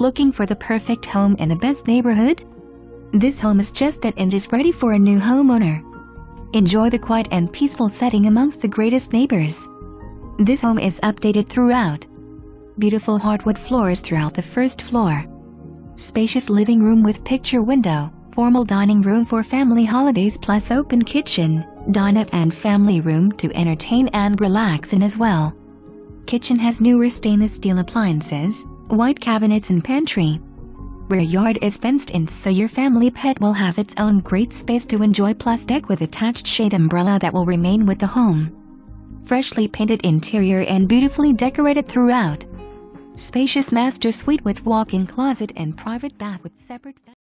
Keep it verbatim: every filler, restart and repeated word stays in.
Looking for the perfect home in the best neighborhood? This home is just that and is ready for a new homeowner. Enjoy the quiet and peaceful setting amongst the greatest neighbors. This home is updated throughout. Beautiful hardwood floors throughout the first floor. Spacious living room with picture window, formal dining room for family holidays plus open kitchen, dinette and family room to entertain and relax in as well. Kitchen has newer stainless steel appliances, white cabinets and pantry. Rear yard is fenced in so your family pet will have its own great space to enjoy, plus deck with attached shade umbrella that will remain with the home. Freshly painted interior and beautifully decorated throughout. Spacious master suite with walk-in closet and private bath with separate bath.